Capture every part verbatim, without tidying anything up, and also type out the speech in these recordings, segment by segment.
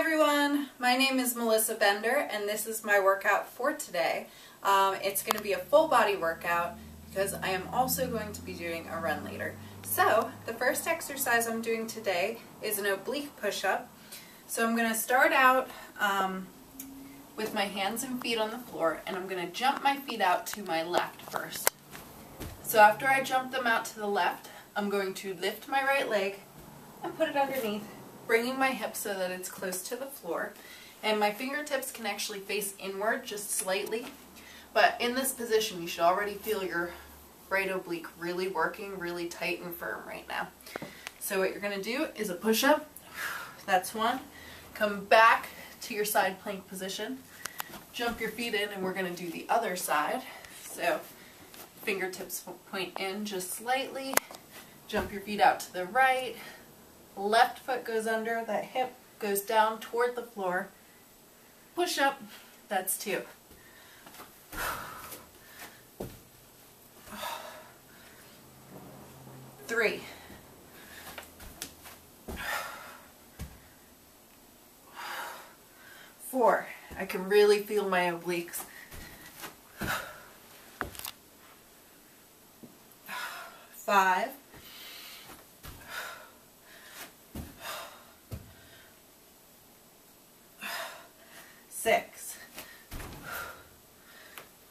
everyone, my name is Melissa Bender and this is my workout for today. Um, it's going to be a full body workout because I am also going to be doing a run later. So the first exercise I'm doing today is an oblique push-up. So I'm going to start out um, with my hands and feet on the floor, and I'm going to jump my feet out to my left first. So after I jump them out to the left, I'm going to lift my right leg and put it underneath, bringing my hip so that it's close to the floor, and my fingertips can actually face inward just slightly. But in this position, you should already feel your right oblique really working, really tight and firm right now. So what you're going to do is a push-up. That's one. Come back to your side plank position. Jump your feet in, and we're going to do the other side. So fingertips point in just slightly. Jump your feet out to the right. Left foot goes under, that hip goes down toward the floor. Push up, that's two. Three. Four. I can really feel my obliques. Five. Six.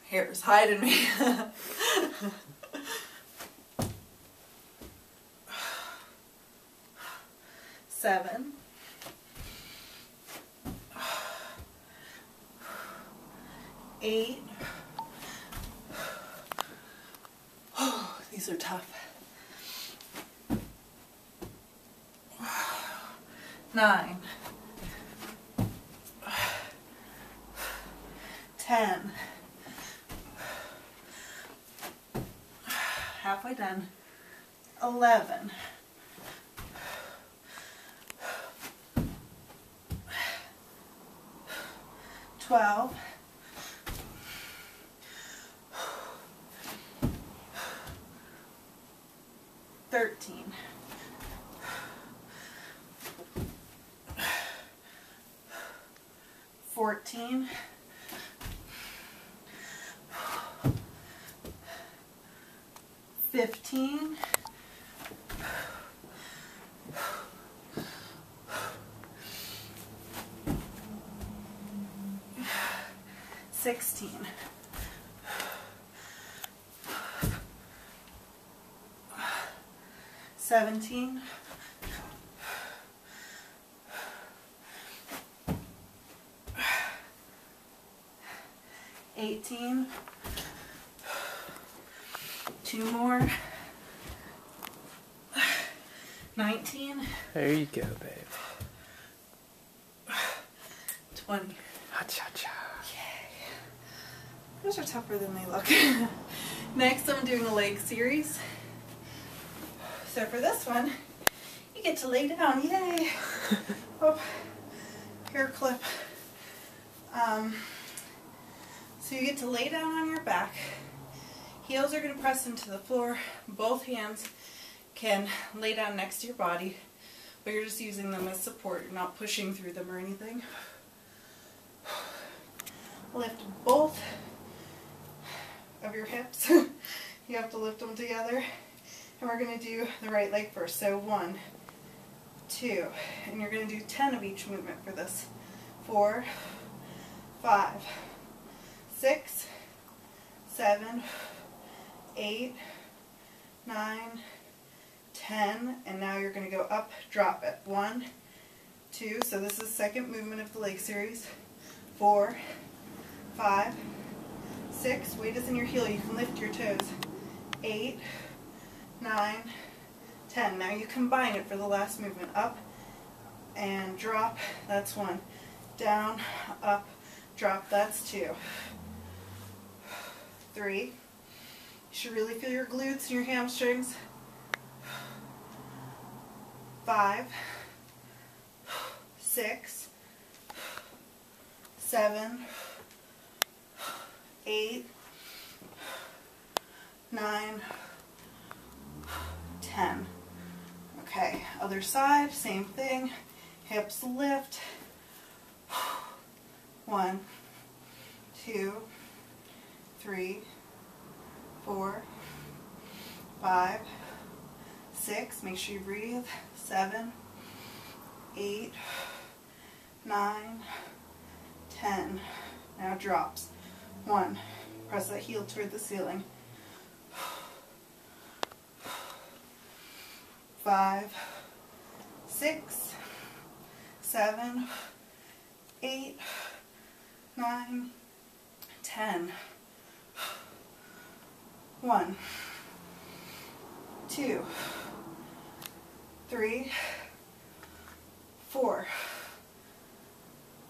Here, it's hiding me. Seven. Eight. Oh, these are tough. Nine. ten. Halfway done. eleven. twelve. thirteen. fourteen. fifteen, sixteen, seventeen, eighteen, two more. nineteen. There you go, babe. twenty. Ha-cha-cha. Yay. Those are tougher than they look. Next, I'm doing a leg series. So for this one, you get to lay down. Yay. Oh, hair clip. Um, so you get to lay down on your back. Heels are going to press into the floor. Both hands can lay down next to your body, but you're just using them as support. You're not pushing through them or anything. Lift both of your hips. You have to lift them together. And we're going to do the right leg first. So one, two, and you're going to do ten of each movement for this. Four, five, six, seven, eight, nine, ten, and now you're going to go up, drop it. One, two, so this is the second movement of the leg series. Four, five, six, weight is in your heel, you can lift your toes. Eight, nine, ten. Now you combine it for the last movement. Up and drop, that's one. Down, up, drop, that's two. Three. You should really feel your glutes and your hamstrings. Five, six, seven, eight, nine, ten. Okay, other side, same thing. Hips lift, one, two, three, four, five, six, make sure you breathe, seven, eight, nine, ten. Now drops. One, press that heel toward the ceiling. Five, six, seven, eight, nine, ten. One, two, three, four,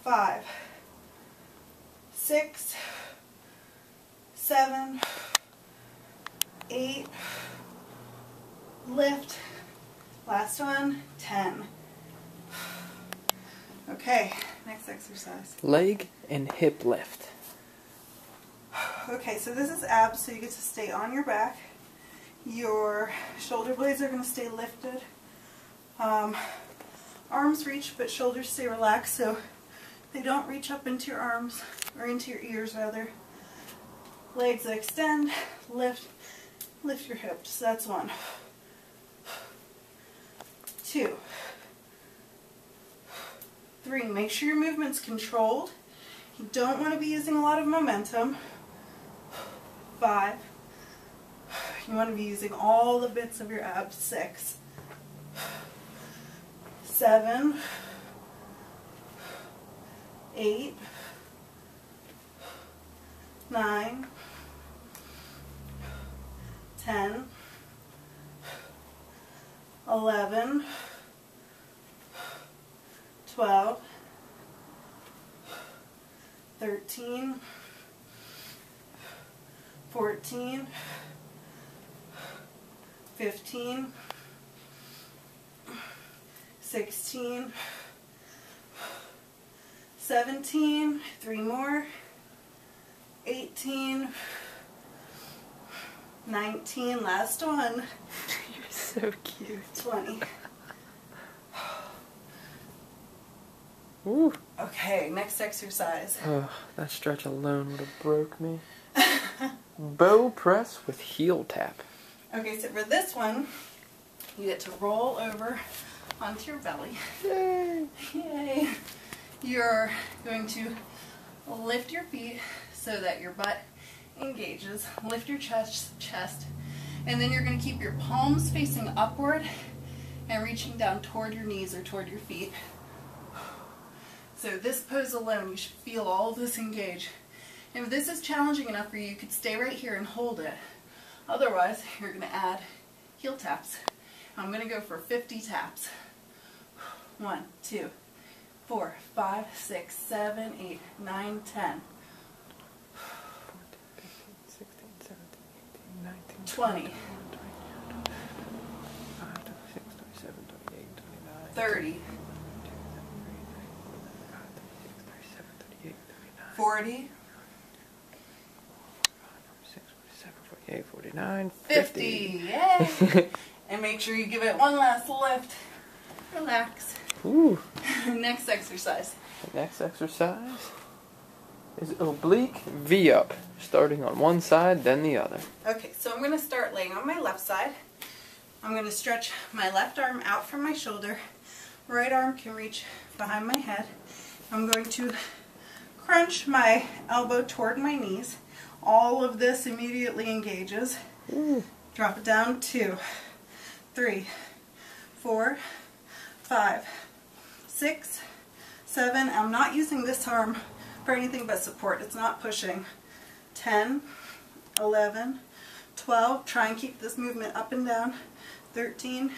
five, six, seven, eight, lift, last one, ten. Okay, next exercise. Leg and hip lift. Okay, so this is abs, so you get to stay on your back. Your shoulder blades are going to stay lifted. Um, arms reach, but shoulders stay relaxed, so they don't reach up into your arms, or into your ears rather. Legs that extend, lift, lift your hips. That's one. Two. Three. Make sure your movement's controlled. You don't want to be using a lot of momentum. Five. You want to be using all the bits of your abs. Six. Seven. Eight. Nine. Ten. Eleven. Twelve. Thirteen. Fourteen. Fifteen. Sixteen. Seventeen. Three more. Eighteen. Nineteen. Last one. You're so cute. Twenty. Ooh. Okay, next exercise. Oh, that stretch alone would have broke me. Bow press with heel tap. Okay, so for this one, you get to roll over onto your belly. Yay! Yay! You're going to lift your feet so that your butt engages. Lift your chest, chest, and then you're going to keep your palms facing upward and reaching down toward your knees or toward your feet. So this pose alone, you should feel all of this engage. And if this is challenging enough for you, you could stay right here and hold it. Otherwise, you're going to add heel taps. I'm going to go for fifty taps. One, two, four, five, six, seven, eight, nine, ten. twenty. thirty. forty. forty-nine. fifty. Yay! And make sure you give it one last lift. Relax. Ooh. Next exercise. The next exercise is oblique V-up, starting on one side, then the other. Okay, so I'm going to start laying on my left side. I'm going to stretch my left arm out from my shoulder. Right arm can reach behind my head. I'm going to crunch my elbow toward my knees. All of this immediately engages. Ooh. Drop it down. Two, three, four, five, six, seven. I'm not using this arm for anything but support. It's not pushing. ten, eleven, twelve. Try and keep this movement up and down. thirteen,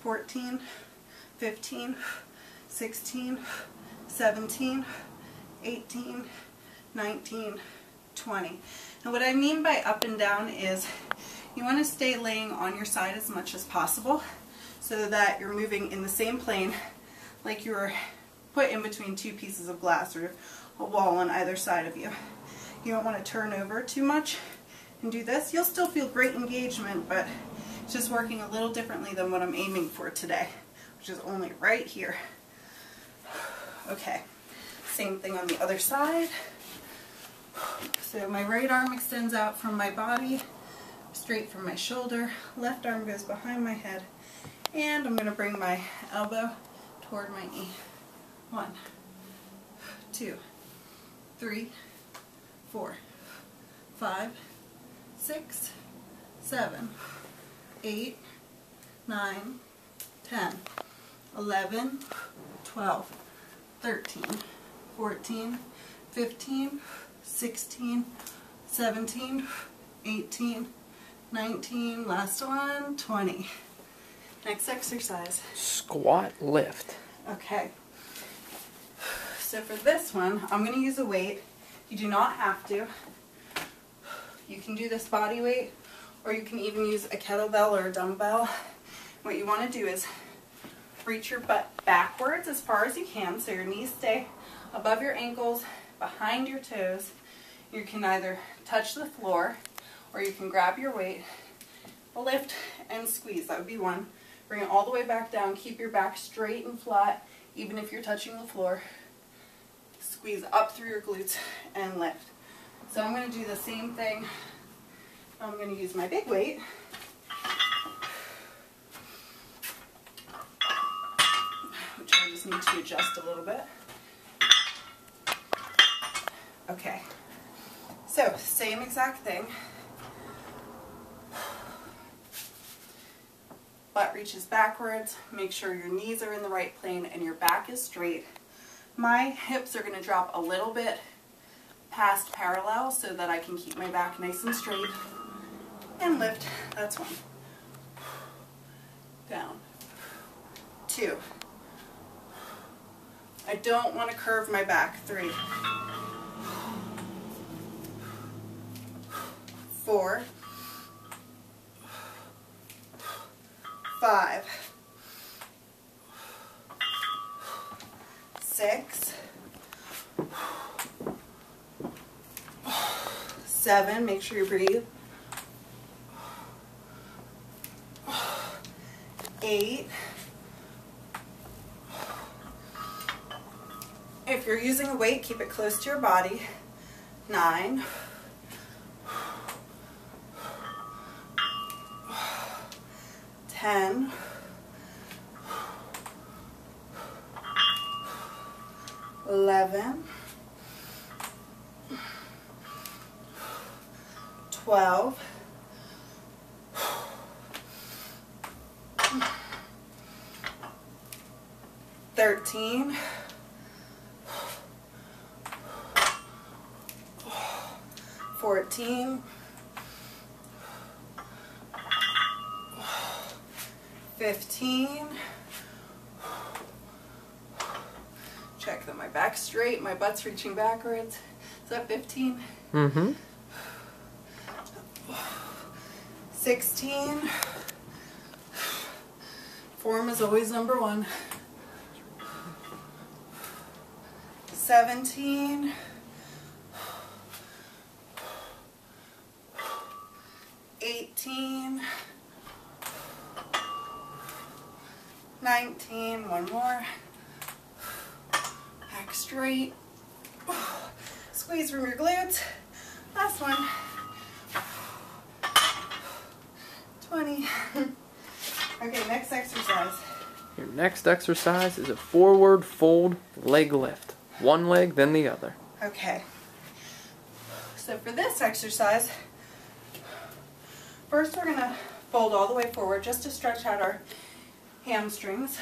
fourteen, fifteen, sixteen, seventeen, eighteen, nineteen, twenty. And what I mean by up and down is you want to stay laying on your side as much as possible so that you're moving in the same plane, like you were put in between two pieces of glass or a wall on either side of you. You don't want to turn over too much and do this. You'll still feel great engagement, but it's just working a little differently than what I'm aiming for today, which is only right here. Okay. Same thing on the other side. So my right arm extends out from my body, straight from my shoulder. Left arm goes behind my head. And I'm going to bring my elbow toward my knee. One, two, three, four, five, six, seven, eight, nine, ten, eleven, twelve, thirteen, fourteen, fifteen, sixteen, seventeen, eighteen, nineteen, last one, twenty. Next exercise. Squat lift. Okay. So for this one, I'm going to use a weight. You do not have to. You can do this body weight, or you can even use a kettlebell or a dumbbell. What you want to do is reach your butt backwards as far as you can, so your knees stay above your ankles, behind your toes. You can either touch the floor, or you can grab your weight, lift, and squeeze. That would be one. Bring it all the way back down. Keep your back straight and flat, even if you're touching the floor. Squeeze up through your glutes and lift. So I'm going to do the same thing. I'm going to use my big weight. Which I just need to adjust a little bit. Okay. So, same exact thing. Butt reaches backwards. Make sure your knees are in the right plane and your back is straight. My hips are going to drop a little bit past parallel so that I can keep my back nice and straight. And lift. That's one. Down. Two. I don't want to curve my back. Three. Four. Five, six, seven, make sure you breathe, eight, if you're using a weight, keep it close to your body, nine, ten, eleven, twelve, thirteen, fourteen, fifteen. Check that my back's straight, my butt's reaching backwards. Is that fifteen? Mm-hmm. sixteen. Form is always number one. seventeen. eighteen. nineteen, one more, back straight, squeeze from your glutes, last one, twenty. Okay, next exercise. Your next exercise is a forward fold leg lift, one leg then the other. Okay, so for this exercise, first we're going to fold all the way forward just to stretch out our hamstrings.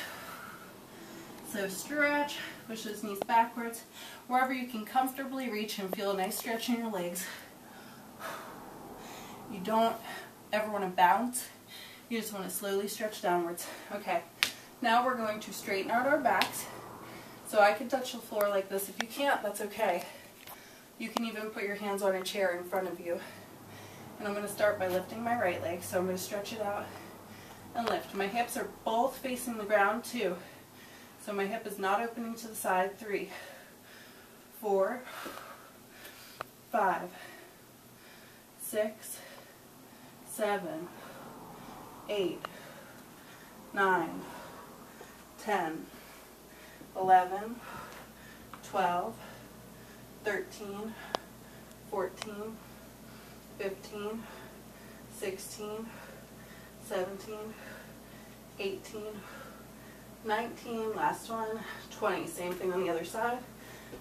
So stretch, push those knees backwards, wherever you can comfortably reach and feel a nice stretch in your legs. You don't ever want to bounce, you just want to slowly stretch downwards. Okay, now we're going to straighten out our backs. So I can touch the floor like this. If you can't, that's okay. You can even put your hands on a chair in front of you. And I'm going to start by lifting my right leg, so I'm going to stretch it out. And lift. My hips are both facing the ground, too. So my hip is not opening to the side. Three, four, five, six, seven, eight, nine, ten, eleven, twelve, thirteen, fourteen, fifteen, sixteen, seventeen, eighteen, nineteen, last one, twenty. Same thing on the other side.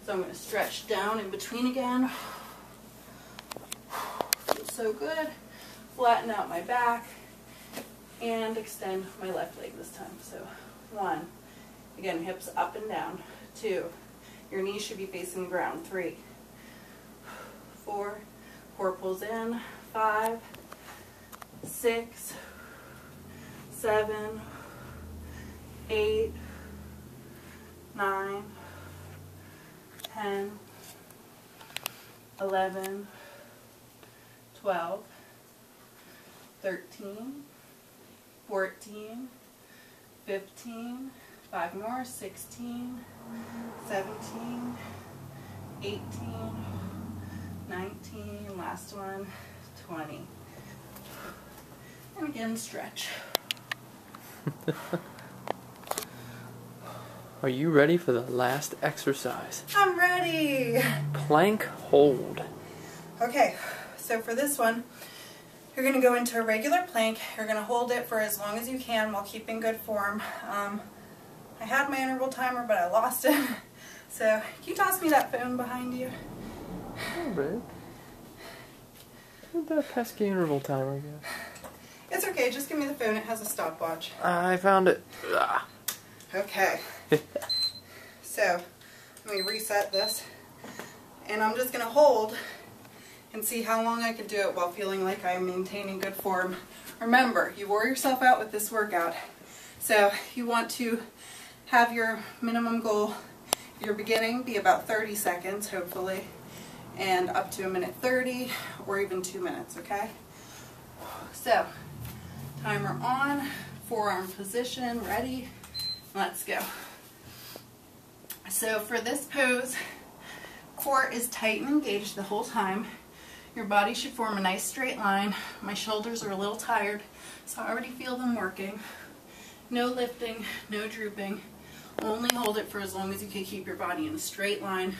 So I'm going to stretch down in between again. Feels so good. Flatten out my back and extend my left leg this time. So one, again, hips up and down. Two, your knees should be facing the ground. Three, four, core pulls in. Five, six, seven, eight, nine, ten, eleven, twelve, thirteen, fourteen, fifteen, five more, sixteen, seventeen, eighteen, nineteen, last one, twenty. And again, stretch. Are you ready for the last exercise? I'm ready! Plank hold. Okay, so for this one, you're going to go into a regular plank. You're going to hold it for as long as you can while keeping good form. Um, I had my interval timer, but I lost it. So, can you toss me that phone behind you? Oh, babe. That pesky interval timer again. It's okay, just give me the phone. It has a stopwatch. I found it. Ugh. Okay. So, let me reset this. And I'm just going to hold and see how long I can do it while feeling like I'm maintaining good form. Remember, you wore yourself out with this workout. So, you want to have your minimum goal, your beginning, be about thirty seconds, hopefully, and up to a minute thirty or even two minutes, okay? So, timer on, forearm position, ready, let's go. So for this pose, core is tight and engaged the whole time. Your body should form a nice straight line. My shoulders are a little tired, so I already feel them working. No lifting, no drooping. Only hold it for as long as you can keep your body in a straight line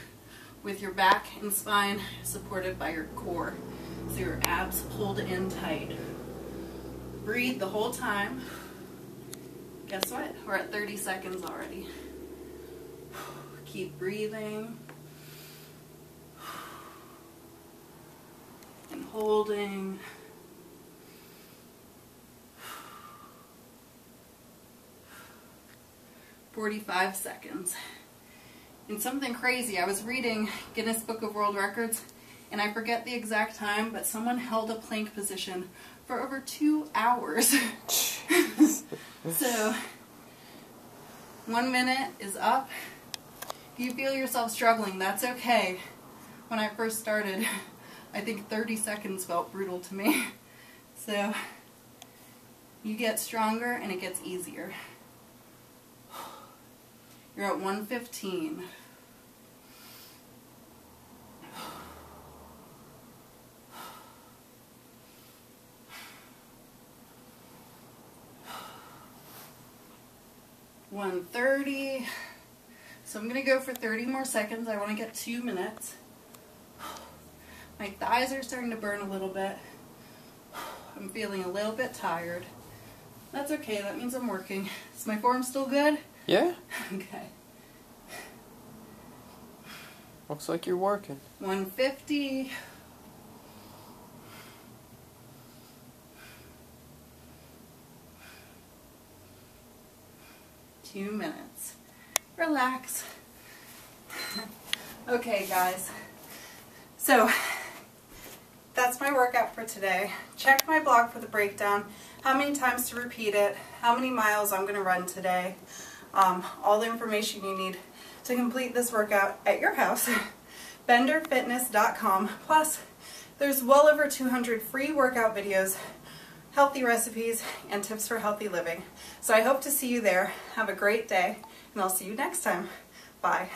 with your back and spine supported by your core. So your abs pulled in tight. Breathe the whole time. Guess what? We're at thirty seconds already. Keep breathing. And holding. forty-five seconds. And something crazy, I was reading Guinness Book of World Records, and I forget the exact time, but someone held a plank position for over two hours. So, one minute is up. If you feel yourself struggling, that's okay. When I first started, I think thirty seconds felt brutal to me. So, you get stronger and it gets easier. You're at one fifteen. one thirty. So I'm going to go for thirty more seconds. I want to get two minutes. My thighs are starting to burn a little bit. I'm feeling a little bit tired. That's okay. That means I'm working. Is my form still good? Yeah. Okay. Looks like you're working. one fifty. Two minutes. Relax. Okay, guys. So, that's my workout for today. Check my blog for the breakdown, how many times to repeat it, how many miles I'm going to run today. Um, all the information you need to complete this workout at your house, Bender Fitness dot com. Plus, there's well over two hundred free workout videos, healthy recipes, and tips for healthy living. So I hope to see you there. Have a great day, and I'll see you next time. Bye.